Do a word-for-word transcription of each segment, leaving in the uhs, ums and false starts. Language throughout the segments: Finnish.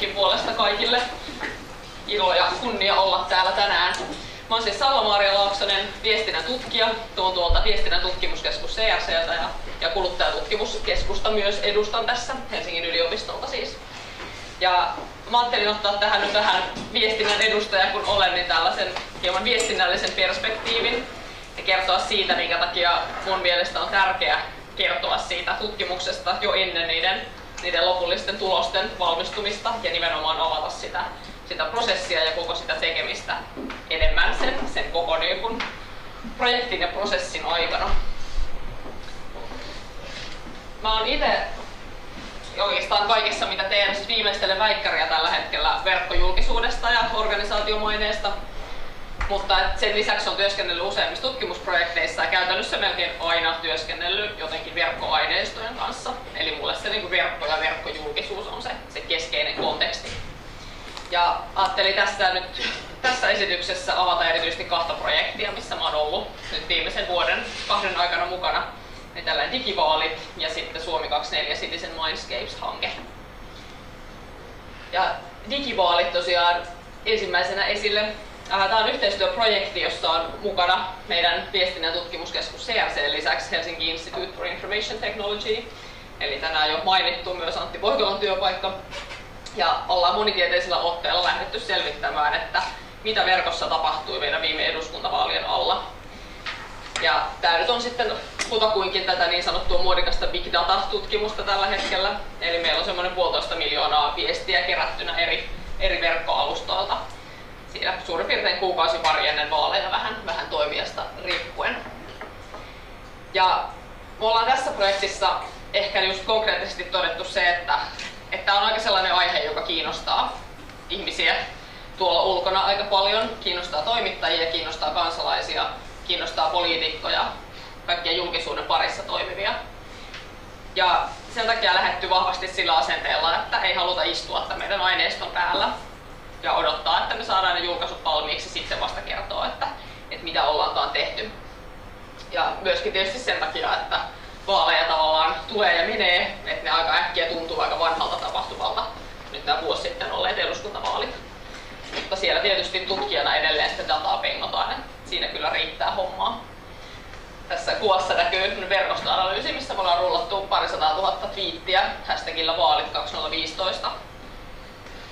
minunkin puolesta kaikille ilo ja kunnia olla täällä tänään. Mä oon siis Salla-Maria Laaksonen, viestinnän tutkija, tuon tuolta viestinnän tutkimuskeskus C R C:ltä ja, ja kuluttajatutkimuskeskusta myös edustan tässä, Helsingin yliopistolta siis. Ja mä ajattelin ottaa tähän nyt vähän viestinnän edustaja, kun olen, niin tällaisen hieman viestinnällisen perspektiivin ja kertoa siitä, minkä takia mun mielestä on tärkeää kertoa siitä tutkimuksesta jo ennen niiden, niiden lopullisten tulosten valmistumista ja nimenomaan avata sitä, sitä prosessia ja koko sitä tekemistä enemmän sen, sen koko niin kuin projektin ja prosessin aikana. Mä oon itse oikeastaan kaikessa, mitä teen, siis viimeistelen väikkäriä tällä hetkellä verkkojulkisuudesta ja organisaatiomaineesta, mutta sen lisäksi on työskennellyt useimmissa tutkimusprojekteissa ja käytännössä melkein aina työskennellyt jotenkin verkkoaineistojen kanssa. Eli mulle se niin kuin verkko ja verkkojulkisuus on se, se keskeinen konteksti. Ja ajattelin tässä, nyt, tässä esityksessä avata erityisesti kahta projektia, missä mä oon ollut nyt viimeisen vuoden kahden aikana mukana. Niin tällainen Digivaalit ja sitten Suomi kaksikymmentäneljä Citizen Mindscapes-hanke. Ja Digivaalit tosiaan ensimmäisenä esille. Tämä on yhteistyöprojekti, jossa on mukana meidän viestinnän tutkimuskeskus C R C lisäksi Helsinki Institute for Information Technology. Eli tänään jo mainittu myös Antti Poikolan työpaikka. Ja ollaan monitieteisellä otteella lähdetty selvittämään, että mitä verkossa tapahtui meidän viime eduskuntavaalien alla. Ja tämä nyt on sitten kutakuinkin tätä niin sanottua muodikasta big data-tutkimusta tällä hetkellä. Eli meillä on semmoinen puolitoista miljoonaa viestiä kerättynä eri, eri verkkoalustoilta. Siinä suurin piirtein kuukausi pari ennen vaaleja vähän, vähän toimijasta riippuen. Ja me ollaan tässä projektissa ehkä just konkreettisesti todettu se, että tämä on aika sellainen aihe, joka kiinnostaa ihmisiä tuolla ulkona aika paljon. Kiinnostaa toimittajia, kiinnostaa kansalaisia, kiinnostaa poliitikkoja, kaikkia julkisuuden parissa toimivia. Ja sen takia lähdetty vahvasti sillä asenteella, että ei haluta istua tämän meidän aineiston päällä ja odottaa, että me saadaan ne julkaisut valmiiksi, sitten vasta kertoa, että, että mitä ollaankaan tehty. Ja myöskin tietysti sen takia, että vaaleja tavallaan tulee ja menee, että ne aika äkkiä tuntuu aika vanhalta tapahtuvalta. Nyt nämä vuosi sitten olleet eduskuntavaalit. Mutta siellä tietysti tutkijana edelleen sitä dataa pengotaan, siinä kyllä riittää hommaa. Tässä kuvassa näkyy verkostoanalyysi, missä me ollaan rullattu parisataa tuhatta twiittiä hashtagilla vaalit kaksituhattaviisitoista.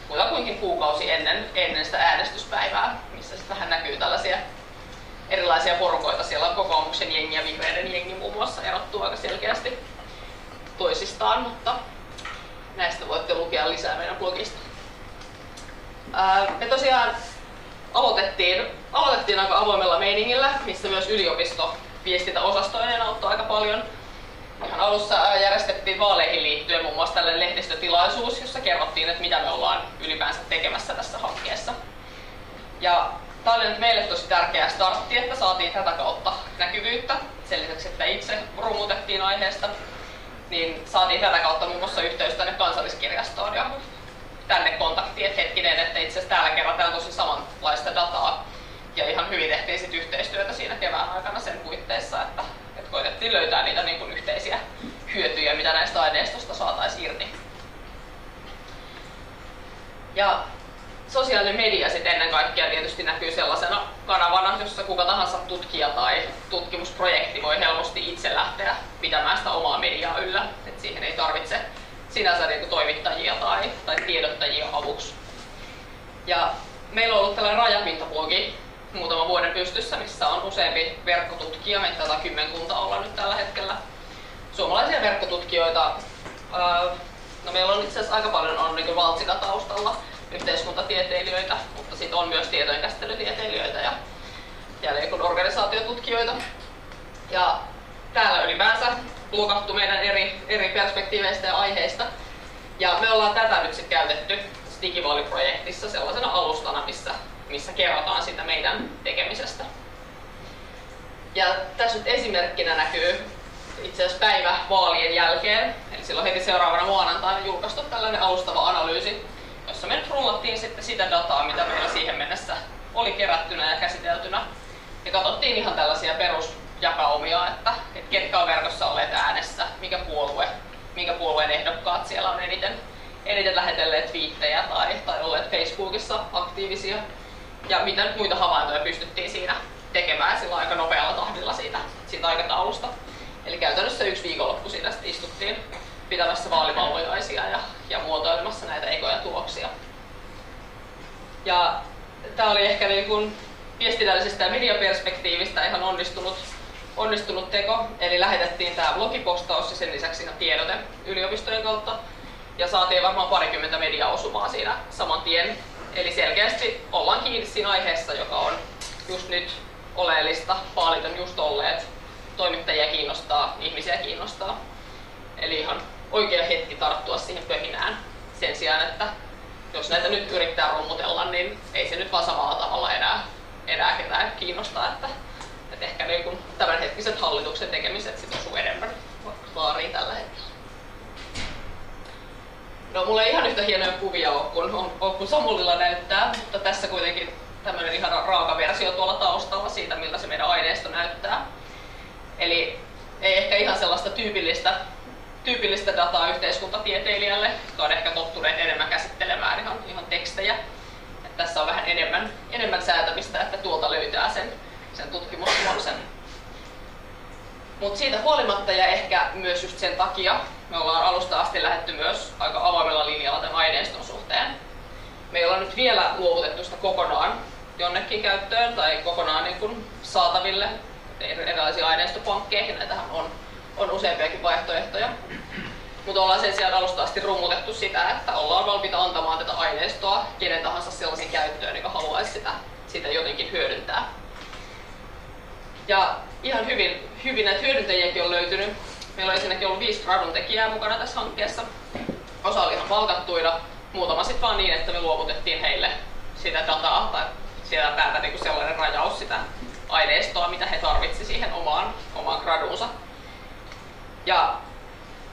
Kuitenkin kuukausi ennen, ennen sitä äänestyspäivää, missä sitten vähän näkyy tällaisia erilaisia porukoita. Siellä on kokoomuksen jengi ja vihreiden jengi muun muassa, erottuu aika selkeästi toisistaan, mutta näistä voitte lukea lisää meidän blogista. Me tosiaan aloitettiin, aloitettiin aika avoimella meiningillä, missä myös yliopisto viestintäosastoinen auttoi aika paljon. Ihan alussa järjestettiin vaaleihin liittyen muun muassa tällainen lehdistötilaisuus, jossa kerrottiin, että mitä me ollaan ylipäänsä tekemässä tässä hankkeessa. Ja tämä oli nyt meille tosi tärkeä startti, että saatiin tätä kautta näkyvyyttä. Sen lisäksi, että itse rumutettiin aiheesta, niin saatiin tätä kautta muun muassa yhteys tänne Kansalliskirjastoon ja tänne kontaktiin, että hetkinen, että itse asiassa täällä kerätään tosi samanlaista dataa. Ja ihan hyvin tehtiin sit yhteistyötä siinä kevään aikana sen puitteissa, että, että koitettiin löytää niitä niin kuin yhteisiä hyötyjä, mitä näistä aineistosta saataisiin irti. Ja sosiaalinen media sit ennen kaikkea tietysti näkyy sellaisena kanavana, jossa kuka tahansa tutkija tai tutkimusprojekti voi helposti itse lähteä pitämään sitä omaa mediaa yllä. Et siihen ei tarvitse sinänsä niin kuin toimittajia tai, tai tiedottajia avuksi. Ja meillä on ollut tällainen rajapintablogi muutama vuoden pystyssä, missä on useampi verkkotutkija, meitä taitaa kymmenkunta olla nyt tällä hetkellä, suomalaisia verkkotutkijoita. No meillä on itse asiassa aika paljon on niin valtsikataustalla yhteiskuntatieteilijöitä, mutta sitten on myös tietojenkäsittelytieteilijöitä ja, ja niin organisaatiotutkijoita. Ja täällä ylipäänsä blokattu meidän eri, eri perspektiiveistä ja aiheista. Ja me ollaan tätä nyt sitten käytetty Digivaali-projektissa sellaisena alustana, missä, missä kerrotaan sitä meidän tekemisestä. Ja tässä nyt esimerkkinä näkyy itse asiassa päivä vaalien jälkeen, eli silloin heti seuraavana maanantaina julkaistu tällainen alustava analyysi, jossa me nyt rullattiin sitten sitä dataa, mitä meillä siihen mennessä oli kerättynä ja käsiteltynä. Ja katsottiin ihan tällaisia perusjakaumia, että, että ketkä on verkossa olleet äänessä, mikä puolue, minkä puolueen ehdokkaat siellä on eniten. eniten lähetelleet twiittejä tai Facebookissa aktiivisia ja mitä nyt muita havaintoja pystyttiin siinä tekemään sillä aika nopealla tahdilla siitä, siitä aikataulusta. Eli käytännössä yksi viikonloppu siinä istuttiin pitämässä vaalivalvojaisia ja, ja muotoilemassa näitä ekoja tuloksia. Ja tämä oli ehkä niin kuin viestinnällisestä ja mediaperspektiivistä ihan onnistunut, onnistunut teko. Eli lähetettiin tämä blogipostaus ja sen lisäksi ihan tiedote yliopistojen kautta. Ja saatiin varmaan parikymmentä mediaosumaa siinä saman tien. Eli selkeästi ollaan kiinni siinä aiheessa, joka on just nyt oleellista. Vaalit on just olleet. Toimittajia kiinnostaa, ihmisiä kiinnostaa. Eli ihan oikea hetki tarttua siihen pöhinään sen sijaan, että jos näitä nyt yrittää rummutella, niin ei se nyt vaan samalla tavalla enää, enää ketään kiinnostaa. Että, että ehkä niin kuin tämänhetkiset hallituksen tekemiset sit osuu enemmän klaariin tällä hetkellä. No, mulla ei ihan yhtä hienoja kuvia ole kun, kun Samulilla näyttää, mutta tässä kuitenkin tämmöinen ihan raaka versio tuolla taustalla siitä, miltä se meidän aineisto näyttää. Eli ei ehkä ihan sellaista tyypillistä, tyypillistä dataa yhteiskuntatieteilijälle, joka on ehkä tottuneet enemmän käsittelemään ihan, ihan tekstejä. Et tässä on vähän enemmän, enemmän säätämistä, että tuolta löytää sen, sen tutkimusluoksen. Mutta siitä huolimatta ja ehkä myös just sen takia me ollaan alusta asti lähdetty myös aika avoimella linjalla tämän aineiston suhteen. Me ei olla nyt vielä luovutettu sitä kokonaan jonnekin käyttöön tai kokonaan niin kun saataville erilaisiin aineistopankkeihin. Näitähän on, on useampiakin vaihtoehtoja. Mutta ollaan sen sijaan alusta asti rummutettu sitä, että ollaan valmiita antamaan tätä aineistoa kenen tahansa sellaisen käyttöön, joka haluaisi sitä, sitä jotenkin hyödyntää. Ja ihan hyvin, hyvin näitä hyödyntäjiäkin on löytynyt. Meillä on ensinnäkin ollut viisi gradun tekijää mukana tässä hankkeessa. Osa oli ihan palkattuina, muutama sitten vaan niin, että me luovutettiin heille sitä dataa tai siellä päätä niin kuin sellainen rajaus sitä aineistoa, mitä he tarvitsi siihen omaan, omaan graduunsa. Ja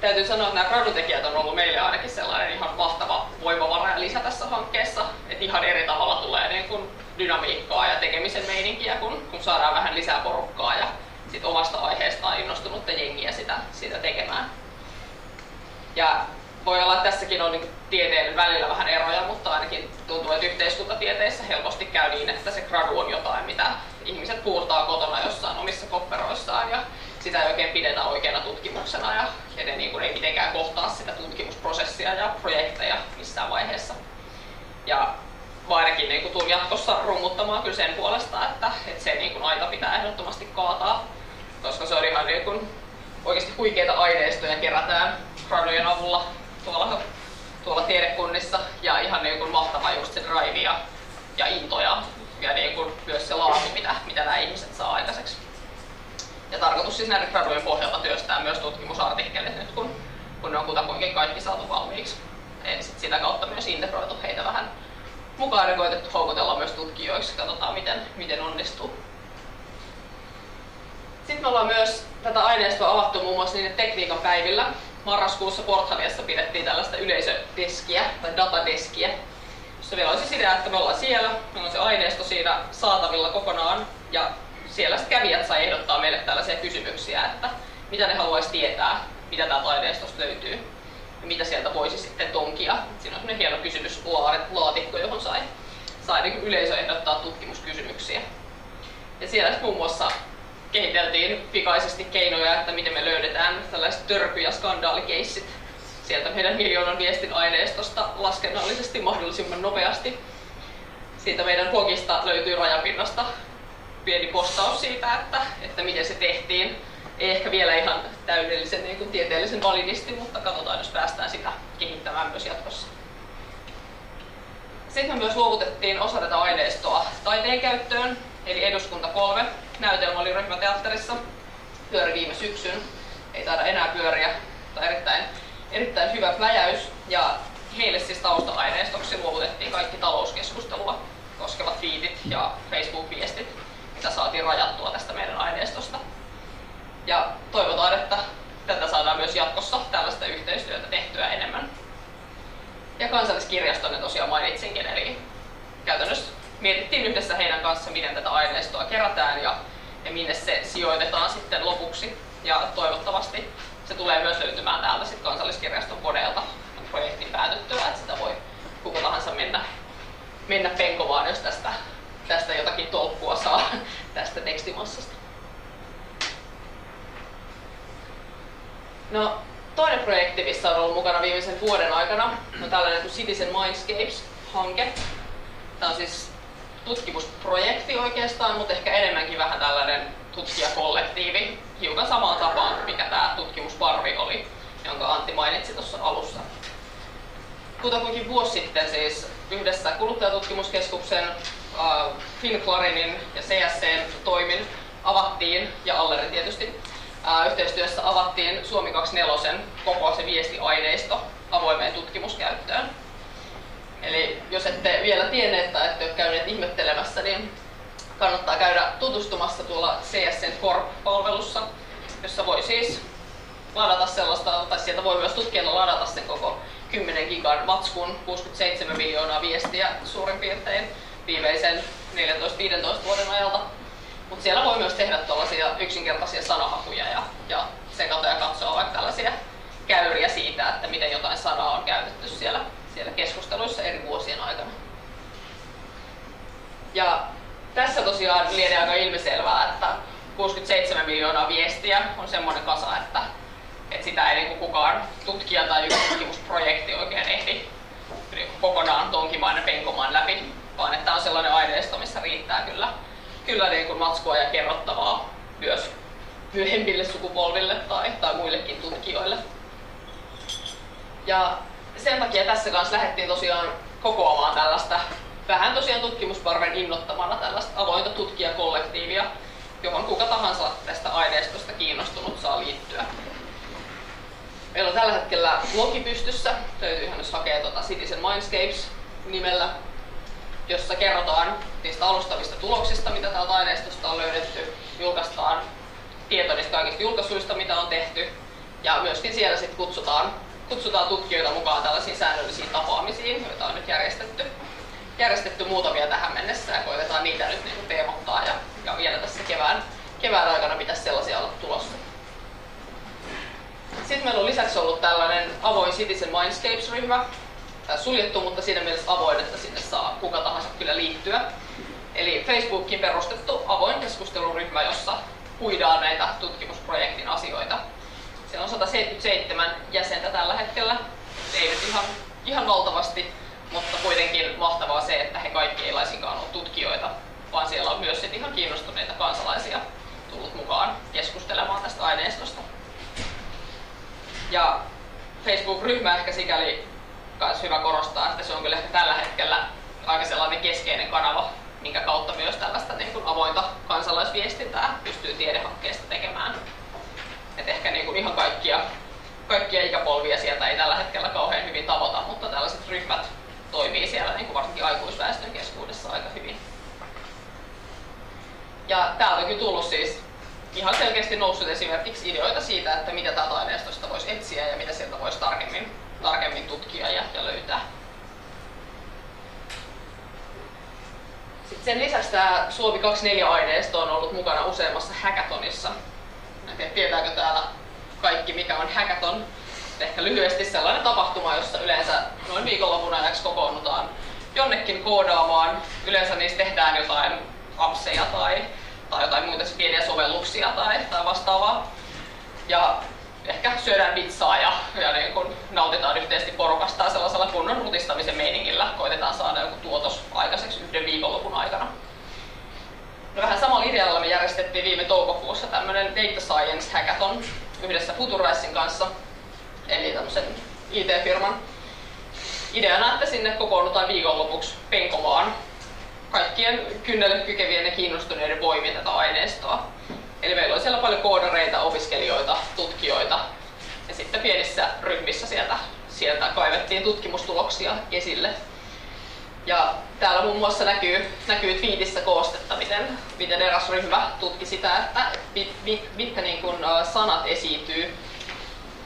täytyy sanoa, että nämä gradutekijät on ollut meille ainakin sellainen ihan mahtava voimavara ja lisä tässä hankkeessa. Että ihan eri tavalla tulee niin kuin dynamiikkaa ja tekemisen meininkiä, kun, kun saadaan vähän lisää porukkaa ja sit omasta aiheestaan innostunutta jengiä sitä, sitä tekemään. Ja voi olla, että tässäkin on niin tieteen välillä vähän eroja, mutta ainakin tuntuu, että yhteiskuntatieteissä helposti käy niin, että se gradu on jotain, mitä ihmiset puurtaa kotona jossain omissa kopperoissaan ja sitä ei oikein pidetä oikeana tutkimuksena ja, ja ne niin kuin ei mitenkään kohtaa sitä tutkimusprosessia ja projekteja missään vaiheessa. Ja mä ainakin niin tulen jatkossa rummuttamaan kyllä sen puolesta, että, että se niin aita pitää ehdottomasti kaataa, koska se on ihan niin kuin oikeasti huikeita aineistoja kerätään gradujen avulla tuolla, tuolla tiedekunnissa ja ihan niin kuin mahtava just se drive ja, ja into ja, ja niin kuin myös se laatu, mitä, mitä nämä ihmiset saa aikaiseksi. Ja tarkoitus siis näiden gradujen pohjalta työstää myös tutkimusartikkelit nyt, kun, kun ne on kutakuinkin kaikki saatu valmiiksi. Eli sit sitä kautta myös integroitu heitä vähän mukaan ja koetettu houkutella myös tutkijoiksi. Katsotaan, miten, miten onnistuu. Sitten me ollaan myös tätä aineistoa avattu muun muassa niiden tekniikan päivillä. Marraskuussa Porthaniassa pidettiin tällaista yleisödeskiä tai datadeskiä, jossa vielä olisi sitä, että me ollaan siellä, meillä on se aineisto siinä saatavilla kokonaan ja siellä kävijät sai ehdottaa meille tällaisia kysymyksiä, että mitä ne haluaisi tietää, mitä täältä aineistosta löytyy ja mitä sieltä voisi sitten tonkia. Siinä on sellainen hieno kysymyslaatikko, johon sai, sai yleisö ehdottaa tutkimuskysymyksiä. Ja siellä muun muassa kehiteltiin pikaisesti keinoja, että miten me löydetään tällaiset törky- ja skandaalikeissit sieltä meidän miljoonan viestin aineistosta laskennallisesti mahdollisimman nopeasti. Siitä meidän blogista löytyy rajapinnasta pieni postaus siitä, että, että miten se tehtiin. Ei ehkä vielä ihan täydellisen niin kuin tieteellisen validisti, mutta katsotaan, jos päästään sitä kehittämään myös jatkossa. Sitten me myös luovutettiin osa tätä aineistoa taiteen käyttöön, eli Eduskunta kolme. Näytelmä oli ryhmäteatterissa, pyöri viime syksyn, ei taida enää pyöriä, tai erittäin, erittäin hyvä pläjäys. Ja heille siis tausta-aineistoksi luovutettiin kaikki talouskeskustelua koskevat viitit ja Facebook-viestit, mitä saatiin rajattua tästä meidän aineistosta. Ja toivotaan, että tätä saadaan myös jatkossa tällaista yhteistyötä tehtyä enemmän. Ja Kansalliskirjaston ne tosiaan mainitsinkin, eli käytännössä mietittiin yhdessä heidän kanssa, miten tätä aineistoa kerätään ja, ja minne se sijoitetaan sitten lopuksi. Ja toivottavasti se tulee myös löytymään täältä sit Kansalliskirjaston koneelta projektin päätyttyä, että sitä voi kuka tahansa mennä, tekstimassasta. No, toinen projekti, missä on ollut mukana viimeisen vuoden aikana, on tällainen kuin Citizen Mindscapes-hanke. Tämä on siis tutkimusprojekti oikeastaan, mutta ehkä enemmänkin vähän tällainen tutkijakollektiivi, hiukan samaan tapaan, mikä tämä tutkimusparvi oli, jonka Antti mainitsi tuossa alussa. Kutakuinkin vuosi sitten siis yhdessä Kuluttajatutkimuskeskuksen, äh, FinClarinin ja C S C:n toimin avattiin, ja Allere tietysti, äh, yhteistyössä avattiin Suomi kaksikymmentäneljä koko se viestiaineisto avoimeen tutkimuskäyttöön. Eli jos ette vielä tienneet tai ette ole käyneet ihmettelemässä, niin kannattaa käydä tutustumassa tuolla C S C:n Corp-palvelussa, jossa voi siis ladata sellaista, tai sieltä voi myös tutkijana ladata sen koko kymmenen gigan matskun, kuusikymmentäseitsemän miljoonaa viestiä suurin piirtein viimeisen neljätoista viisitoista vuoden ajalta. Mutta siellä voi myös tehdä tuollaisia yksinkertaisia sanahakuja ja, ja sen kautta ja katsoa vaikka tällaisia käyriä siitä, että miten jotain sanaa on käytetty siellä, siellä keskusteluissa eri vuosien aikana. Ja tässä tosiaan lienee aika ilmiselvää, että kuusikymmentäseitsemän miljoonaa viestiä on semmoinen kasa, että että sitä ei niin kukaan tutkija tai yksi tutkimusprojekti oikein ehdi niin kokonaan tonkimaan ja penkomaan läpi, vaan että on sellainen aineisto, missä riittää kyllä, kyllä niin matskua ja kerrottavaa myös myöhemmille sukupolville tai, tai muillekin tutkijoille. Ja sen takia tässä kanssa lähdettiin tosiaan kokoamaan tällaista vähän tosiaan tutkimusparven innoittamana tällaista avointa tutkijakollektiivia, johon kuka tahansa tästä aineistosta kiinnostunut saa liittyä. Meillä on tällä hetkellä blogi pystyssä, löytyyhän jos hakee tuota Citizen Mindscapes nimellä, jossa kerrotaan niistä alustavista tuloksista, mitä täältä aineistosta on löydetty, julkaistaan tieto niistä kaikista julkaisuista, mitä on tehty, ja myöskin siellä sit kutsutaan, kutsutaan tutkijoita mukaan tällaisiin säännöllisiin tapaamisiin, joita on nyt järjestetty, järjestetty muutamia tähän mennessä, ja koitetaan niitä nyt niin teemottaa, ja, ja vielä tässä kevään, kevään aikana pitäisi sellaisia olla tulossa. Sitten meillä on lisäksi ollut tällainen avoin Citizen Mindscapes-ryhmä, suljettu, mutta siinä mielessä avoin, että sinne saa kuka tahansa kyllä liittyä. Eli Facebookin perustettu avoin keskusteluryhmä, jossa puidaan näitä tutkimusprojektin asioita. Siellä on sata seitsemänkymmentäseitsemän jäsentä tällä hetkellä, ei nyt ihan, ihan valtavasti, mutta kuitenkin mahtavaa se, että he kaikki ei laisinkaan ole tutkijoita, vaan siellä on myös ihan kiinnostuneita kansalaisia tullut mukaan keskustelemaan tästä aineistosta. Ja Facebook-ryhmä ehkä sikäli myös hyvä korostaa, että se on kyllä tällä hetkellä aika sellainen keskeinen kanava, minkä kautta myös tällaista niin kuin avointa kansalaisviestintää pystyy tiedehankkeesta tekemään. Et ehkä niin kuin ihan kaikkia, kaikkia ikäpolvia sieltä ei tällä hetkellä kauhean hyvin tavoita, mutta tällaiset ryhmät toimii siellä niin kuin varsinkin aikuisväestön keskuudessa aika hyvin. Ja täältä on kyllä tullut siis ihan selkeästi noussut esimerkiksi ideoita siitä, että mitä täältä aineistosta voisi etsiä ja mitä sieltä voisi tarkemmin, tarkemmin tutkia ja, ja löytää. Sitten sen lisäksi tämä Suomi kaksikymmentäneljä-aineisto on ollut mukana useammassa hackathonissa. En tiedä, tietääkö täällä kaikki, mikä on hackathon. Ehkä lyhyesti sellainen tapahtuma, jossa yleensä noin viikonlopun ajaksi kokoonnutaan jonnekin koodaamaan. Yleensä niissä tehdään jotain appseja tai tai jotain muita pieniä sovelluksia tai, tai vastaavaa. Ja ehkä syödään pizzaa ja, ja niin kun nautitaan yhteisesti porukasta sellaisella kunnon rutistamisen meiningillä. Koitetaan saada joku tuotos aikaiseksi yhden viikonlopun aikana. No, vähän samalla idealla me järjestettiin viime toukokuussa tämmöinen Data Science Hackathon yhdessä Futuricen kanssa, eli tämmöisen I T-firman. Ideana, että sinne kokoonnutaan viikonlopuksi penkomaan kaikkien kynnelle kykevien ja kiinnostuneiden voimia tätä aineistoa. Eli meillä on siellä paljon koodareita, opiskelijoita, tutkijoita ja sitten pienissä ryhmissä sieltä, sieltä kaivettiin tutkimustuloksia esille. Ja täällä muun muassa näkyy, näkyy twiitissä koostetta, miten, miten eräs ryhmä tutki sitä, että mit, mit, mitkä niin kuin sanat esiintyy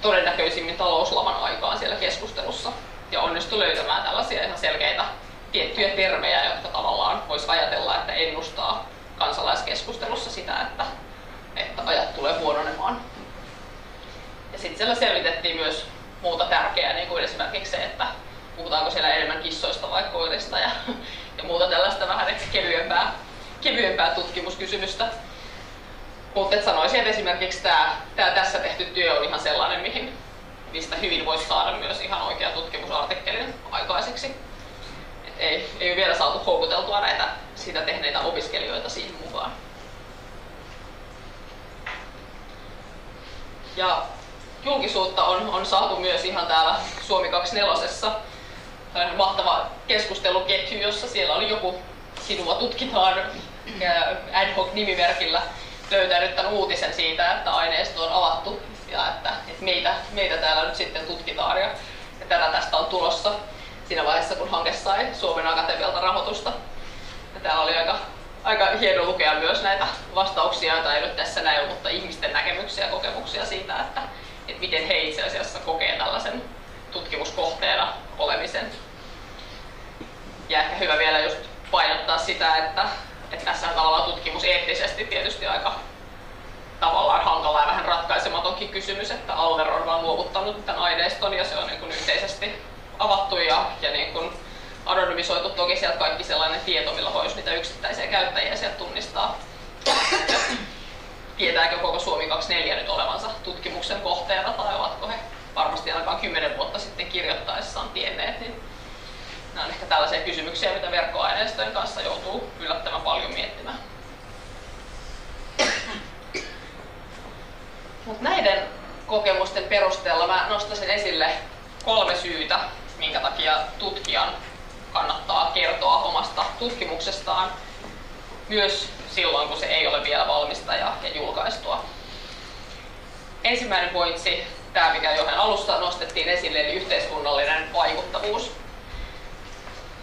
todennäköisimmin talouslaman aikaan siellä keskustelussa ja onnistui löytämään tällaisia ihan selkeitä tiettyjä termejä, jotka tavallaan voisi ajatella, että ennustaa kansalaiskeskustelussa sitä, että, että ajat tulee huononemaan. Ja sitten siellä selvitettiin myös muuta tärkeää, niin kuin esimerkiksi se, että puhutaanko siellä enemmän kissoista vai koirista ja, ja muuta tällaista vähän ehkä kevyempää, kevyempää tutkimuskysymystä. Mutta et sanoisin, että esimerkiksi tämä, tämä tässä tehty työ on ihan sellainen, mihin, mistä hyvin voisi saada myös ihan oikean tutkimusartikkelin aikaiseksi. Et ei, ei ole vielä saatu houkuteltua näitä sitä tehneitä opiskelijoita siihen mukaan. Ja julkisuutta on, on saatu myös ihan täällä Suomi kaksikymmentäneljä. Tämä on mahtava keskusteluketju, jossa siellä oli joku sinua tutkitaan ad hoc nimimerkillä löytänyt tämän uutisen siitä, että aineisto on avattu ja että, että meitä, meitä täällä nyt sitten tutkitaan ja, ja tätä tästä on tulossa siinä vaiheessa, kun hanke sai Suomen Akatemialta rahoitusta. Ja täällä oli aika, aika hieno lukea myös näitä vastauksia, joita ei nyt tässä näy, mutta ihmisten näkemyksiä ja kokemuksia siitä, että, että miten he itse asiassa kokee tällaisen tutkimuskohteena olemisen. Ja ehkä hyvä vielä just painottaa sitä, että, että tässä on tavallaan tutkimus eettisesti tietysti aika tavallaan hankala ja vähän ratkaisematonkin kysymys, että Allere on vaan luovuttanut tämän aineiston ja se on niin kuin yhteisesti avattu ja, ja niin kuin anonymisoitu toki sieltä kaikki sellainen tieto, millä voisi niitä yksittäisiä käyttäjiä sieltä tunnistaa. Ja tietääkö koko Suomi kaksikymmentäneljä nyt olevansa tutkimuksen kohteena tai ovatko he varmasti ainakaan kymmenen vuotta sitten kirjoittaessaan tienneet, niin nämä on ehkä tällaisia kysymyksiä, mitä verkkoaineistojen kanssa joutuu yllättävän paljon miettimään. Mut näiden kokemusten perusteella mä nostaisin esille kolme syytä, minkä takia tutkijan kannattaa kertoa omasta tutkimuksestaan myös silloin, kun se ei ole vielä valmista ja julkaistua. Ensimmäinen pointsi, tämä mikä johon alussa nostettiin esille, eli yhteiskunnallinen vaikuttavuus.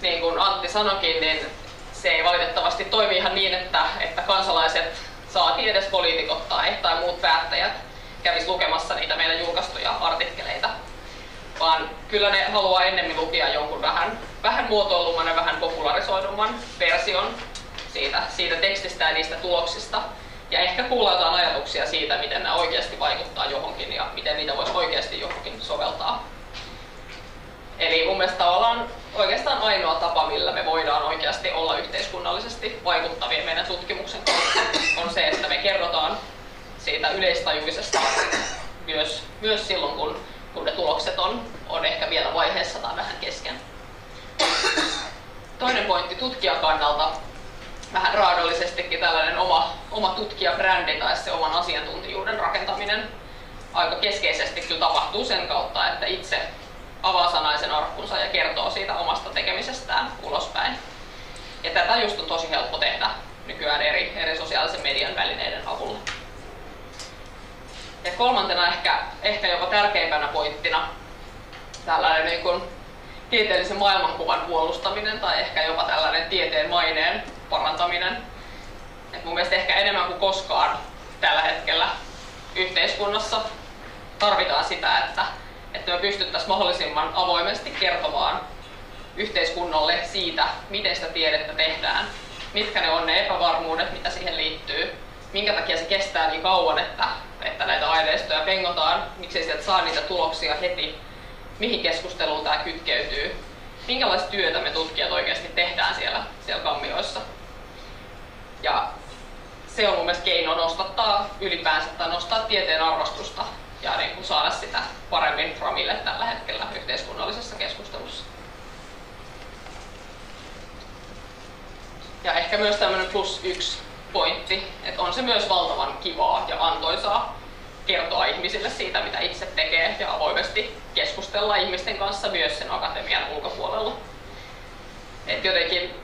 Niin kuin Antti sanoikin, niin se ei valitettavasti toimi ihan niin, että, että kansalaiset, saati edes poliitikot tai, tai muut päättäjät, kävis lukemassa niitä meidän julkaistuja artikkeleita. Vaan kyllä ne haluaa ennemmin lukea jonkun vähän, vähän muotoilumman ja vähän popularisoidumman version siitä, siitä tekstistä ja niistä tuloksista. Ja ehkä kuullaan ajatuksia siitä, miten nämä oikeasti vaikuttaa johonkin ja miten niitä voisi oikeasti johonkin soveltaa. Eli mun mielestä ollaan oikeastaan ainoa tapa, millä me voidaan oikeasti olla yhteiskunnallisesti vaikuttavia meidän tutkimuksen kanssa, on se, että me kerrotaan siitä yleistajuisesta myös, myös silloin, kun, kun ne tulokset on, on ehkä vielä vaiheessa tai vähän kesken. Toinen pointti tutkijan kannalta, vähän raadollisestikin tällainen oma, oma tutkijabrändi tai se oman asiantuntijuuden rakentaminen aika keskeisesti kyllä tapahtuu sen kautta, että itse avaa sanaisen arkkunsa ja kertoo siitä omasta tekemisestään ulospäin. Ja tätä just on tosi helppo tehdä nykyään eri, eri sosiaalisen median välineiden avulla. Ja kolmantena ehkä, ehkä jopa tärkeimpänä pointtina tällainen niin kuin tieteellisen maailmankuvan puolustaminen tai ehkä jopa tällainen tieteen maineen parantaminen. Et mun mielestä ehkä enemmän kuin koskaan tällä hetkellä yhteiskunnassa tarvitaan sitä, että että me pystyttäisiin mahdollisimman avoimesti kertomaan yhteiskunnalle siitä, miten sitä tiedettä tehdään, mitkä ne on ne epävarmuudet, mitä siihen liittyy, minkä takia se kestää niin kauan, että, että näitä aineistoja pengotaan, miksei sieltä saa niitä tuloksia heti, mihin keskusteluun tämä kytkeytyy, minkälaista työtä me tutkijat oikeasti tehdään siellä, siellä kammioissa. Ja se on mun mielestä keino nostattaa ylipäänsä tai nostaa tieteen arvostusta ja niin kuin saada sitä paremmin framille tällä hetkellä yhteiskunnallisessa keskustelussa. Ja ehkä myös tämmöinen plus yksi pointti, että on se myös valtavan kivaa ja antoisaa kertoa ihmisille siitä, mitä itse tekee ja avoimesti keskustella ihmisten kanssa myös sen akatemian ulkopuolella. Et jotenkin,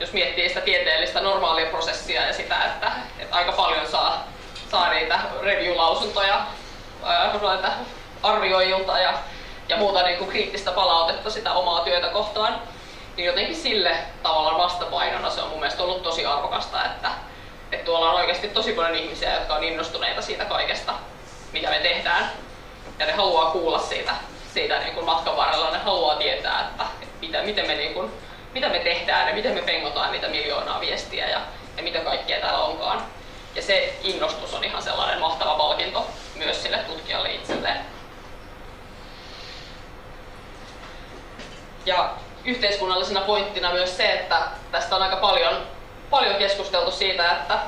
jos miettii sitä tieteellistä normaalia prosessia ja sitä, että, että aika paljon saa, saa niitä review-lausuntoja arvioijilta ja, ja muuta niin kuin kriittistä palautetta sitä omaa työtä kohtaan, niin jotenkin sille tavallaan vastapainona se on mun mielestä ollut tosi arvokasta, että, että tuolla on oikeasti tosi paljon ihmisiä, jotka on innostuneita siitä kaikesta, mitä me tehdään, ja ne haluaa kuulla siitä, siitä niin kuin matkan varrella, ne haluaa tietää, että, että mitä, miten me, niin kuin, mitä me tehdään ja miten me pengotaan niitä miljoonaa viestiä ja, ja mitä kaikkea täällä onkaan. Ja se innostus on ihan sellainen mahtava palkinto myös sille tutkijalle itselleen. Ja yhteiskunnallisena pointtina myös se, että tästä on aika paljon, paljon keskusteltu siitä, että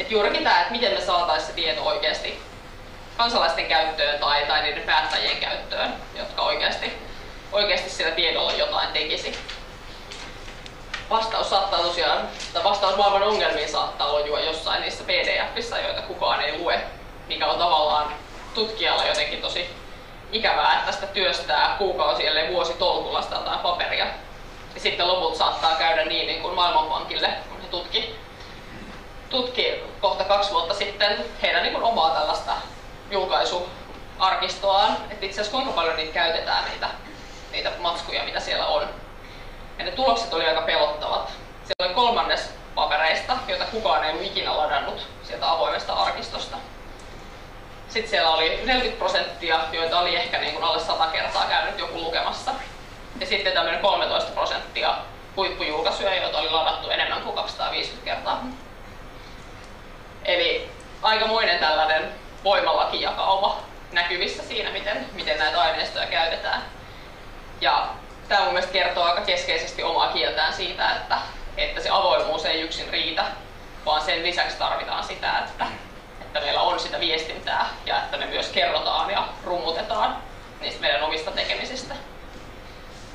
että juurikin tämä, että miten me saataisiin se tieto oikeasti kansalaisten käyttöön tai, tai niiden päättäjien käyttöön, jotka oikeasti, oikeasti sillä tiedolla jotain tekisi. Vastaus saattaa tosiaan, tai vastaus maailman ongelmiin saattaa olla jossain niissä P D F:issä, joita kukaan ei lue, mikä on tavallaan tutkijalla jotenkin tosi ikävää, että tästä työstää kuukausi ellei vuosi tolkulla sitä jotain paperia. Ja sitten loput saattaa käydä niin, niin kuin Maailmanpankille, kun he tutki, tutki kohta kaksi vuotta sitten heidän niin kuin omaa tällaista julkaisuarkistoaan, että itse asiassa kuinka paljon niitä käytetään, niitä, niitä matskuja, mitä siellä on. Ja ne tulokset oli aika pelottavat. Siellä oli kolmannes papereista, joita kukaan ei ollut ikinä ladannut sieltä avoimesta arkistosta. Sitten siellä oli neljäkymmentä prosenttia, joita oli ehkä niin kuin alle sata kertaa käynyt joku lukemassa. Ja sitten tämmöinen kolmetoista prosenttia huippujulkaisuja, joita oli ladattu enemmän kuin kaksisataaviisikymmentä kertaa. Eli aikamoinen tällainen voimalakijakauma näkyvissä siinä, miten, miten näitä aineistoja käytetään. Ja tämä mun mielestä kertoo aika keskeisesti omaa kieltään siitä, että, että se avoimuus ei yksin riitä, vaan sen lisäksi tarvitaan sitä, että, että meillä on sitä viestintää ja että me myös kerrotaan ja rummutetaan niistä meidän omista tekemisistä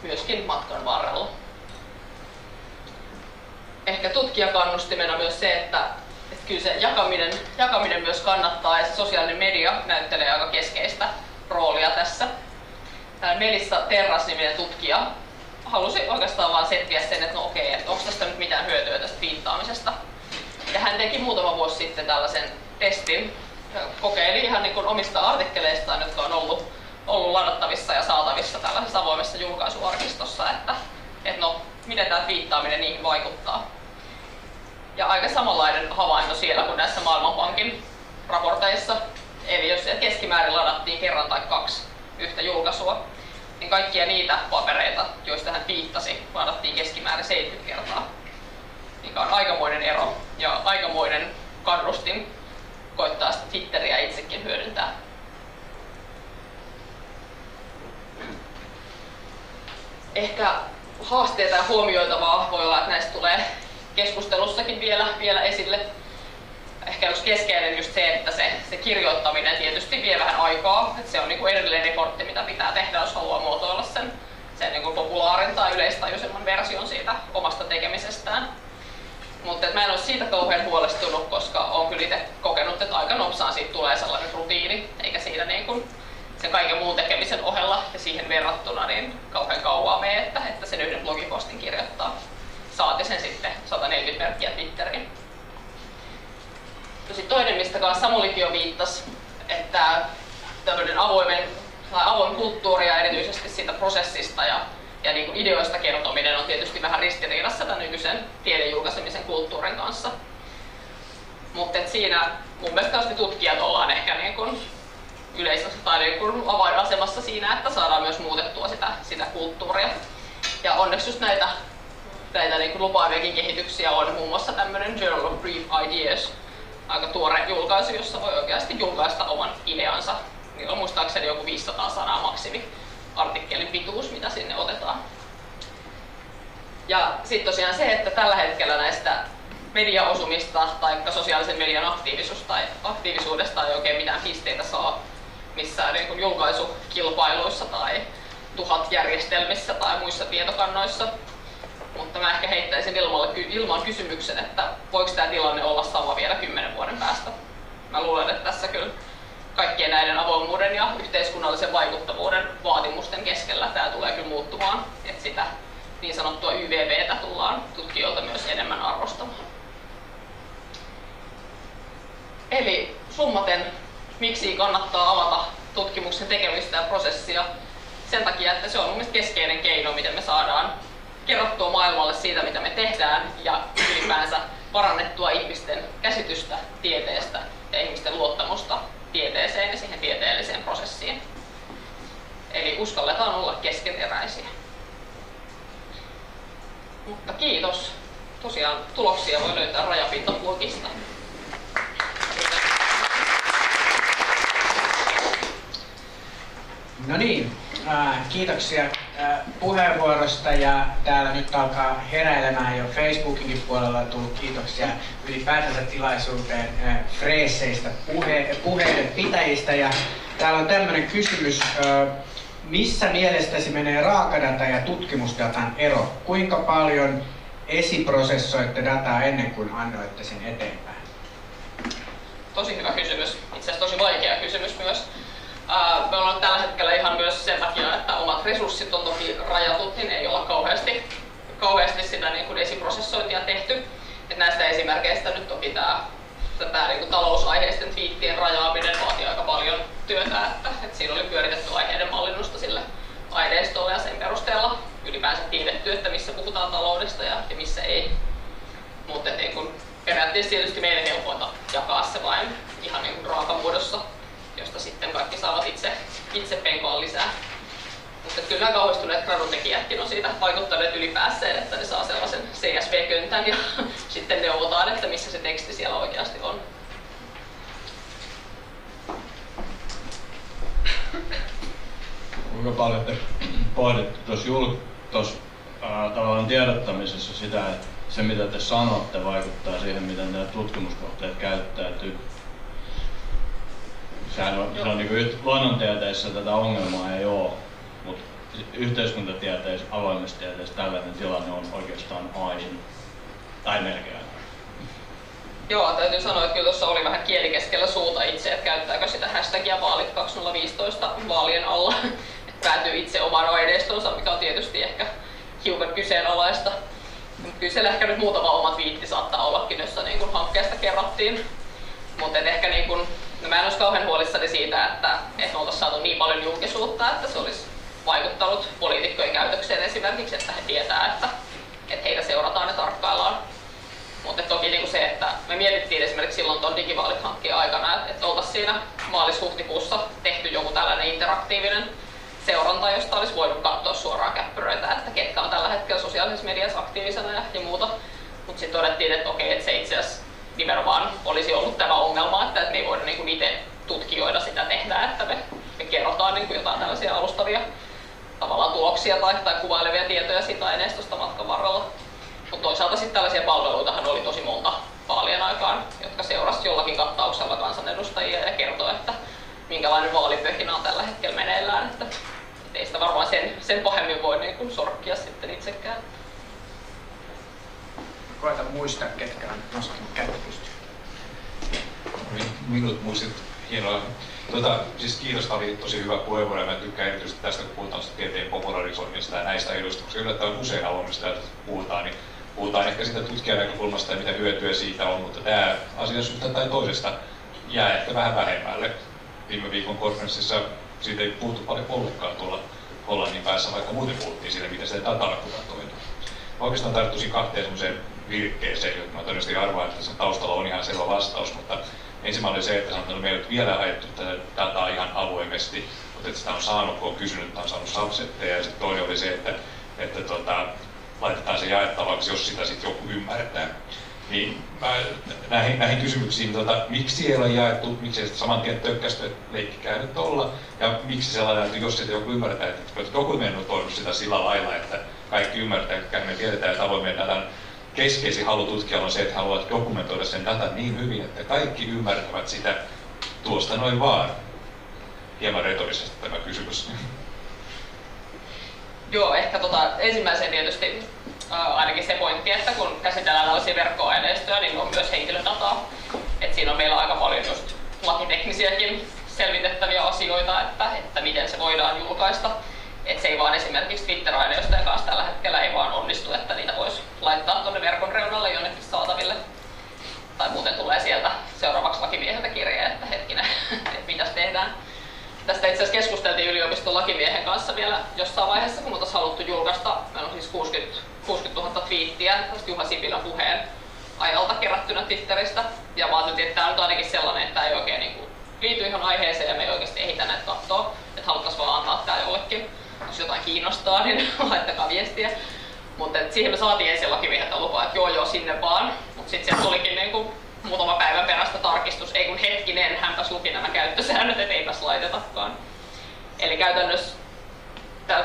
myöskin matkan varrella. Ehkä tutkijakannustimena myös se, että, että kyllä se jakaminen, jakaminen myös kannattaa ja se sosiaalinen media näyttelee aika keskeistä roolia tässä. Tämä Melissa Terras-niminen tutkija halusi oikeastaan vain settiä sen, että no okei, että onko tästä nyt mitään hyötyä tästä viittaamisesta. Ja hän teki muutama vuosi sitten tällaisen testin, kokeili ihan niin kuin omista artikkeleistaan, jotka on ollut, ollut ladattavissa ja saatavissa tällaisessa avoimessa julkaisuarkistossa, että, että no, miten tämä viittaaminen niihin vaikuttaa. Ja aika samanlainen havainto siellä kuin näissä Maailmanpankin raporteissa, eli jos keskimäärin ladattiin kerran tai kaksi yhtä julkaisua, niin kaikkia niitä papereita, joista hän viittasi, ladattiin keskimäärin seitsemänkymmentä kertaa, mikä on aikamoinen ero ja aikamoinen kannustin koittaa sitä Twitteriä itsekin hyödyntää. Ehkä haasteita ja huomioitavaa voi olla, että näistä tulee keskustelussakin vielä, vielä esille. Ehkä yksi keskeinen just se, että se, se kirjoittaminen tietysti vie vähän aikaa, että se on niinku edelleen reportti, mitä pitää tehdä, jos haluaa muotoilla sen, sen niinku populaarin tai yleistajuisemman version siitä omasta tekemisestään. Mutta mä en ole siitä kauhean huolestunut, koska olen kyllä itse kokenut, että aika nopsaan siitä tulee sellainen rutiini, eikä siinä niinku sen kaiken muun tekemisen ohella ja siihen verrattuna niin kauhean kauaa mene, että, että sen yhden blogipostin kirjoittaa. Saati sen sitten sata neljäkymmentä merkkiä Twitteriin. Tosi toinen, mistä kanssa Samulikin jo viittasi, että tämmöinen avoimen, avoin kulttuuri ja erityisesti siitä prosessista ja, ja niin kuin ideoista kertominen on tietysti vähän ristiriidassa tämän nykyisen tiedon julkaisemisen kulttuurin kanssa. Mutta siinä mun mielestä tutkijat ollaan ehkä niin kuin yleisössä tai niin kuin avainasemassa siinä, että saadaan myös muutettua sitä, sitä kulttuuria. Ja onneksi just näitä, näitä niin kuin lupaaviakin kehityksiä on muun muassa tämmöinen Journal of Brief Ideas, aika tuore julkaisu, jossa voi oikeasti julkaista oman ideansa. Niillä on muistaakseni joku viisisataa sanaa maksimi artikkelin pituus, mitä sinne otetaan. Ja sitten tosiaan se, että tällä hetkellä näistä mediaosumista tai sosiaalisen median aktiivisuudesta tai aktiivisuudesta ei oikein mitään pisteitä saa missään niin kuin julkaisukilpailuissa tai tuhatjärjestelmissä tai muissa tietokannoissa. Mutta mä ehkä heittäisin ilmaan kysymyksen, että voiko tämä tilanne olla sama vielä kymmenen vuoden päästä. Mä luulen, että tässä kyllä kaikkien näiden avoimuuden ja yhteiskunnallisen vaikuttavuuden vaatimusten keskellä tämä tulee kyllä muuttumaan. Että sitä niin sanottua Y V V:tä tullaan tutkijoilta myös enemmän arvostamaan. Eli summaten, miksi kannattaa avata tutkimuksen tekemistä ja prosessia sen takia, että se on mun mielestä keskeinen keino, miten me saadaan kerrottua maailmalle siitä, mitä me tehdään ja ylipäänsä parannettua ihmisten käsitystä tieteestä ja ihmisten luottamusta tieteeseen ja siihen tieteelliseen prosessiin. Eli uskalletaan olla keskeneräisiä. Mutta kiitos. Tosiaan tuloksia voi löytää rajapintablogista. No niin, kiitoksia puheenvuorosta, ja täällä nyt alkaa heräilemään jo Facebookinkin puolella on tullut kiitoksia ylipäätänsä tilaisuuteen freeseistä puhe, puheiden pitäjistä, ja täällä on tämmöinen kysymys, missä mielestäsi menee raakadata ja tutkimusdatan ero? Kuinka paljon esiprosessoitte dataa ennen kuin annoitte sen eteenpäin? Tosi hyvä kysymys, itse asiassa tosi vaikea kysymys myös. Me ollaan tällä hetkellä ihan myös sen takia, että omat resurssit on toki rajatut, niin ei olla kauheasti, kauheasti sitä niin kuin esiprosessointia tehty. Et näistä esimerkkeistä nyt toki tämä, tämä niin kuin talousaiheisten twiittien rajaaminen vaatii aika paljon työtä, että, että siinä oli pyöritetty aiheiden mallinnusta sille aineistolle ja sen perusteella ylipäänsä tiedetty, että missä puhutaan taloudesta ja, ja missä ei. Mutta niin periaatteessa tietysti meidän helpointa jakaa se vain ihan niin kuin raakamuodossa, josta sitten kaikki saavat itse, itse penkoa lisää. Mutta kyllä nämä kauhistuneet graduntekijätkin on siitä vaikuttaneet ylipäässeen, että ne saa sellaisen C S V-köntän ja sitten neuvotaan, että missä se teksti siellä oikeasti on. Kuinka paljon te pohditte tuossa julk... tavallaan tiedottamisessa sitä, että se mitä te sanotte vaikuttaa siihen, miten nämä tutkimuskohteet käyttäytyy? Sehän on, se on niin kuin luonnontieteissä tätä ongelmaa ei ole, mutta yhteiskuntatieteissä, avoimessa tieteissä tällainen tilanne on oikeastaan aina, tai melkein. Joo, täytyy sanoa, että kyllä tuossa oli vähän kieli keskellä suuta itse, että käyttääkö sitä hashtagia vaalit kaksituhattaviisitoista vaalien alla, että päätyy itse oman aineistonsa, mikä on tietysti ehkä hiukan kyseenalaista. Mutta kyllä siellä ehkä nyt muutama oma twiitti saattaa ollakin, jossa niin kuin hankkeesta kerrattiin, mutta ehkä niin kuin no mä en olisi kauhean huolissani siitä, että, että me oltaisiin saatu niin paljon julkisuutta, että se olisi vaikuttanut poliitikkojen käytökseen esimerkiksi, että he tietää, että, että heitä seurataan ja tarkkaillaan. Mutta toki niin kuin se, että me mietittiin esimerkiksi silloin tuon Digivaalit-hankkeen aikana, että, että oltaisiin siinä maalis-huhtikuussa tehty joku tällainen interaktiivinen seuranta, josta olisi voinut katsoa suoraan käppyröitä, että ketkä on tällä hetkellä sosiaalisessa mediassa aktiivisena ja, ja muuta. Mutta sitten todettiin, että okei, että se itse asiassa nimenomaan olisi ollut tämä ongelma, että me ei voida niin kuin itse tutkijoida sitä tehdä, että me, me kerrotaan niin kuin jotain tällaisia alustavia tavallaan tuloksia tai, tai kuvailevia tietoja siitä aineistosta matkan varrella. Mutta toisaalta sitten tällaisia palveluitahan oli tosi monta vaalien aikaan, jotka seurasi jollakin kattauksella kansanedustajia ja kertoi, että minkälainen vaalipöhinä on tällä hetkellä meneillään. Että, että ei sitä varmaan sen, sen pahemmin voi niin kuin sorkkia sitten itsekään. Koeta muistaa, ketkä on nostanut kättä pystyyn. Minut muistit. Hienoa. Tuota, siis kiitosta oli tosi hyvä puheenvuoro. Mä tykkään erityisesti tästä, kun puhutaan tieteen popularisoinnista ja näistä edustuksista. Yllättävän usein avoimista puhutaan, niin puhutaan ehkä siitä tutkijan näkökulmasta ja mitä hyötyä siitä on, mutta tämä asia syystä tai toisesta jää ehkä vähän vähemmälle. Viime viikon konferenssissa siitä ei puhuttu paljon ollutkaan tuolla Hollannin päässä, vaikka muuten puhuttiin siitä, mitä se datalla kuratoidaan. Oikeastaan tarttuisin kahteen semmoiseen virkkeeseen, jotta mä todennäköisesti arvaan, että sen taustalla on ihan selvä vastaus, mutta ensimmäinen oli se, että sanotaan, että me ei ole vielä haettu tätä dataa ihan avoimesti, mutta että sitä on saanut, kun on kysynyt, että on saanut subsetteja, ja sitten toinen oli se, että, että tota, laitetaan se jaettavaksi, jos sitä sitten joku ymmärtää. Niin mä näihin, näihin kysymyksiin, tota, miksi ei ole jaettu, miksi ei sitä saman tien tökkästy, että leikkikää nyt olla, ja miksi se laitetaan, jos sitä joku ymmärtää, että joku meidän on toinut sitä sillä lailla, että kaikki ymmärtää, että me tiedetään, että avoimen datan keskeisin halu tutkijalla on se, että haluat dokumentoida sen datan niin hyvin, että kaikki ymmärtävät sitä tuosta noin vaan. Hieman retorisesti tämä kysymys. Joo, ehkä tota, ensimmäisen tietysti äh, ainakin se pointti, että kun käsitellään tällaisia verkkoaineistoja, niin on myös henkilödataa. Et siinä on meillä aika paljon just lakiteknisiäkin selvitettäviä asioita, että, että miten se voidaan julkaista. Et se ei vaan esimerkiksi Twitter-aineistojen kanssa tällä hetkellä ei vaan onnistu, että niitä voisi laittaa tuonne verkon reunalle jonnekin saataville. Tai muuten tulee sieltä seuraavaksi lakimieheltä kirjeen, että hetkinen, että mitäs tehdään. Tästä itse asiassa keskusteltiin yliopiston lakimiehen kanssa vielä jossain vaiheessa, kun oltaisiin haluttu julkaista. Meillä on siis kuusikymmentätuhatta twiittiä tästä Juha Sipilän puheen ajalta kerättynä Twitteristä. Ja mä ajattelin, että tämä on ainakin sellainen, että ei oikein niin kuin liity ihan aiheeseen ja me ei oikeasti ehitä näitä katsoa. Että haluttaisiin vaan antaa tämä jollekin. Jos jotain kiinnostaa, niin laittakaa viestiä. Mutta siihen me saatiin ensin lakimieheltä lupaa, että joo joo sinne vaan. Mutta sitten se tulikin niinku muutama päivän perästä tarkistus, ei kun hetkinen, hänpäs luki nämä käyttösäännöt, et eipäs laitetakaan. Eli käytännössä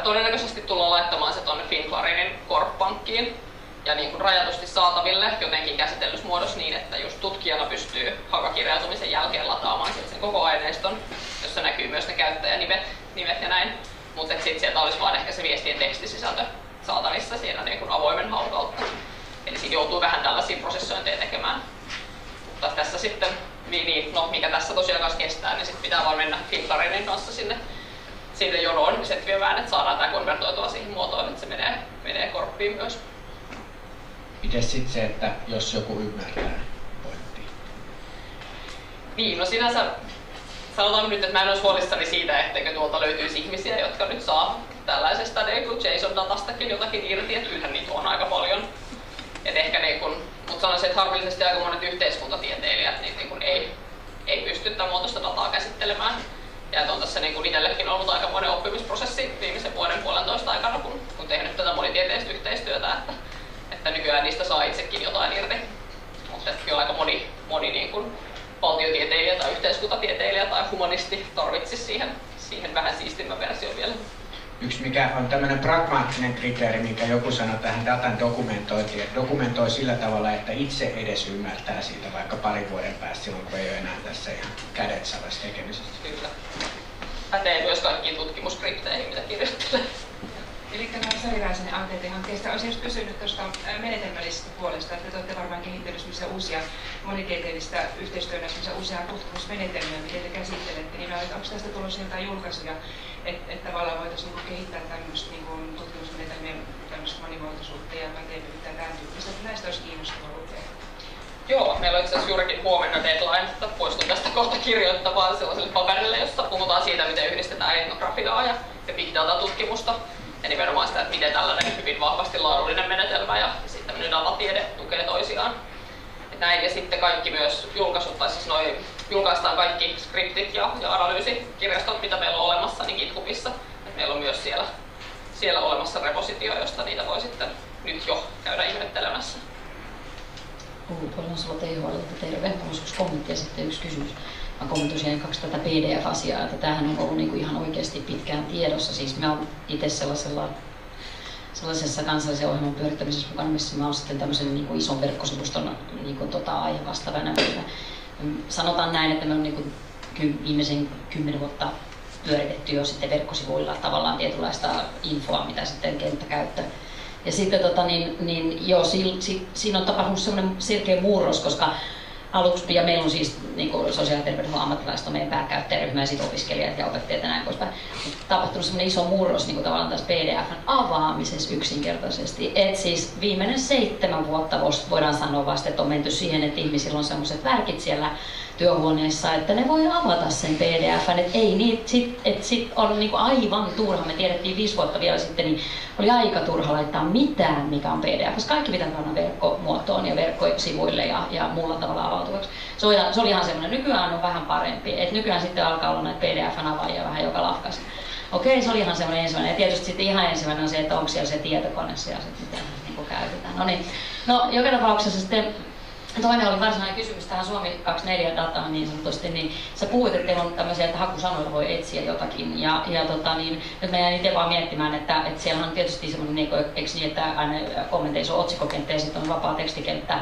todennäköisesti tullaan laittamaan se tuonne FinClarinin korppankkiin ja niin kuin rajatusti saataville jotenkin käsitellyssä muodossa niin, että just tutkijana pystyy hakakirjautumisen jälkeen lataamaan sen koko aineiston, jossa näkyy myös ne käyttäjänimet nimet ja näin. Mutta sitten sieltä olisi vaan ehkä se viestien tekstisisältö saatavissa siinä niin kuin avoimen haun kautta. Eli siinä joutuu vähän tällaisia prosessointeja tekemään. Mutta tässä sitten, niin, no, mikä tässä tosiaan kanssa kestää, niin sitten pitää vaan mennä FinClarinin kanssa sinne, sinne jonoon setviämään, että saadaan tämä konvertoitua siihen muotoon, että se menee, menee korppiin myös. Mites sitten se, että jos joku ymmärtää pointtia? Niin, no sinänsä sanotaan nyt, että mä en olisi huolissani siitä, etteikö tuolta löytyisi ihmisiä, jotka nyt saa tällaisesta JSON-datastakin jotakin irti, että kyllähän niitä on aika paljon. Et ehkä niin kun, mut sanoisin, että harmillisesti aika monet yhteiskuntatieteilijät niin niin kun ei, ei pysty tämän muotoista dataa käsittelemään. Ja on tässä niin kun itsellekin ollut aika monen oppimisprosessi viimeisen vuoden puolentoista aikana, kun, kun tehnyt tätä monitieteistä yhteistyötä, että, että nykyään niistä saa itsekin jotain irti. Mutta kyllä aika moni, moni niin kun valtiotieteilijä tai yhteiskuntatieteilijä tai humanisti tarvitsisi siihen, siihen vähän siistimmän version vielä. Yksi mikä on tämmöinen pragmaattinen kriteeri, minkä joku sanoi tähän datan dokumentointiin, että dokumentoi sillä tavalla, että itse edes ymmärtää siitä vaikka parin vuoden päästä silloin, kun ei ole enää tässä ihan kädet salassa tekemisestä. Kyllä. Pätee myös kaikkiin tutkimusskripteihin, mitä kirjoittelee. Eli tämä Sari Räsänen A T T-hankkeesta olisin just kysynyt tuosta menetelmällisestä puolesta, että te olette varmaan kehittäneet uusia monitieteellistä yhteistyönä uusia tutkimusmenetelmiä, miten te käsittelette, niin onko tästä tulossa jotain julkaisuja, että et tavallaan voitaisiin niinku kehittää tämmöistä niinku tutkimusmenetelmien monimuotoisuutta ja pätevyyttä ja tämän tyyppistä, että näistä olisi kiinnostavaa lukea. Joo, meillä on itse asiassa juurikin huomenna deadline, että poistun tästä kohta kirjoittamaan sellaiselle paperille, jossa puhutaan siitä, miten yhdistetään etnografiaa ja big data-tutkimusta. Ja nimenomaan sitä, että miten tällainen hyvin vahvasti laadullinen menetelmä ja sitten tämmöinen datatiede tukee toisiaan. Et näin, ja sitten kaikki myös julkaisut, tai siis noi, julkaistaan kaikki skriptit ja, ja analyysikirjastot, mitä meillä on olemassa, niin GitHubissa. Et meillä on myös siellä, siellä olemassa repositio, josta niitä voi sitten nyt jo käydä ihmettelemässä. Paljon sulla T H L:ltä tervehdys kommentti ja sitten yksi kysymys. Mä kommentoin siihen kaksi tätä P D F-asiaa, että tämähän on ollut niinku ihan oikeasti pitkään tiedossa. Siis mä oon itse sellaisella, sellaisessa kansallisen ohjelman pyörittämisessä mukana, missä mä oon sitten tämmöisen niinku ison verkkosivuston niinku tota aihevastavana. Sanotaan näin, että me on niinku viimeisen kymmenen vuotta pyöritetty jo sitten verkkosivuilla tavallaan tietynlaista infoa, mitä sitten kenttä käyttää. Ja sitten tota, niin, niin, joo, si, si, siinä on tapahtunut semmoinen selkeä murros, koska aluksi, ja meillä on siis niin kuin sosiaali- ja terveydenhuollon ammattilaiset on meidän pääkäyttäjäryhmä ja sitten opiskelijat ja opettajat ja näin poispäin. Mutta tapahtunut semmoinen iso murros niin kuin tavallaan tässä P D F:n avaamisessa yksinkertaisesti. Et siis viimeinen seitsemän vuotta voidaan sanoa vasta, että on menty siihen, että ihmisillä on semmoiset värkit siellä työhuoneessa, että ne voi avata sen P D F:n, että ei niitä, sit, et sit on niinku aivan turha, me tiedettiin viisi vuotta vielä sitten, niin oli aika turha laittaa mitään, mikä on P D F, koska kaikki pitää panna verkkomuotoon ja verkkosivuille ja, ja muulla tavalla avautuvaksi. Se oli, se oli ihan semmoinen, nykyään on vähän parempi, että nykyään sitten alkaa olla näitä P D F:n avaajia vähän joka lahkassa. Okei, se oli ihan semmoinen ensimmäinen, ja tietysti sitten ihan ensimmäinen on se, että onko siellä se tietokone siellä, mitä niinku käytetään. No niin, no joka tapauksessa sitten toinen oli varsinainen kysymys tähän Suomi kaksikymmentäneljä dataan niin sanotusti, niin sä puhuit, että teillä on tämmöisiä, että hakusanoilla voi etsiä jotakin, ja, ja tota, niin, nyt mä jäin itse vaan miettimään, että, että siellä on tietysti semmoinen, niin kuin, eikö niin, että aina kommenteissa on otsikkokenttä ja sitten on vapaa tekstikenttä,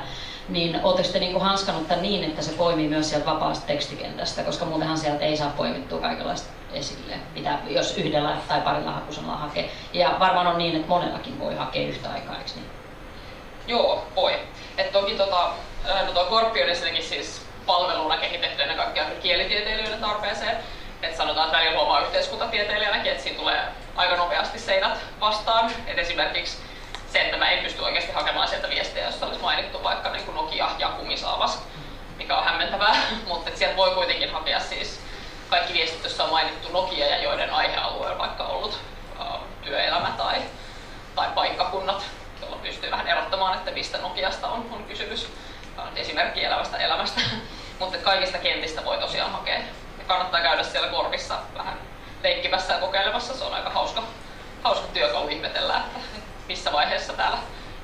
niin ootteko te niin hanskanut tämän niin, että se poimii myös sieltä vapaasta tekstikentästä, koska muutenhan sieltä ei saa poimittua kaikenlaista esille, mitä, jos yhdellä tai parilla hakusanalla hakee, ja varmaan on niin, että monellakin voi hakea yhtä aikaa, eikö niin? Joo, voi. Et toki tota, no tuo Korppi on ensinnäkin siis palveluna kehitetty ennen kaikkea kielitieteilijöiden tarpeeseen. Et sanotaan, että välillä huomaa yhteiskuntatieteilijänäkin, että siinä tulee aika nopeasti seinät vastaan. Et esimerkiksi se, että mä en pysty oikeasti hakemaan sieltä viestejä, jossa olisi mainittu vaikka niin kuin Nokia ja Kumisaavas, mikä on hämmentävää, mutta sieltä voi kuitenkin hakea siis kaikki viestit, joissa on mainittu Nokia ja joiden aihealue on vaikka ollut uh, työelämä tai, tai paikkakunnat, jolloin pystyy vähän erottamaan, että mistä Nokiasta on, on kysymys. Tämä on esimerkki elävästä elämästä, mutta kaikista kentistä voi tosiaan hakea. Ja kannattaa käydä siellä korvissa vähän leikkimässä ja kokeilemassa, se on aika hauska, hauska työkalu ihmetellä, että missä vaiheessa täällä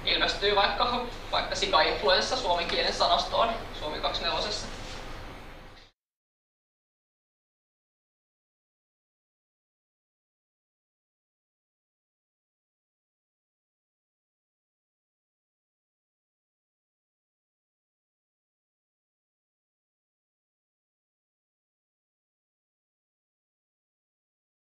ilmestyy vaikka, vaikka sika-influenssa suomen kielen sanastoon Suomi kaksikymmentäneljä.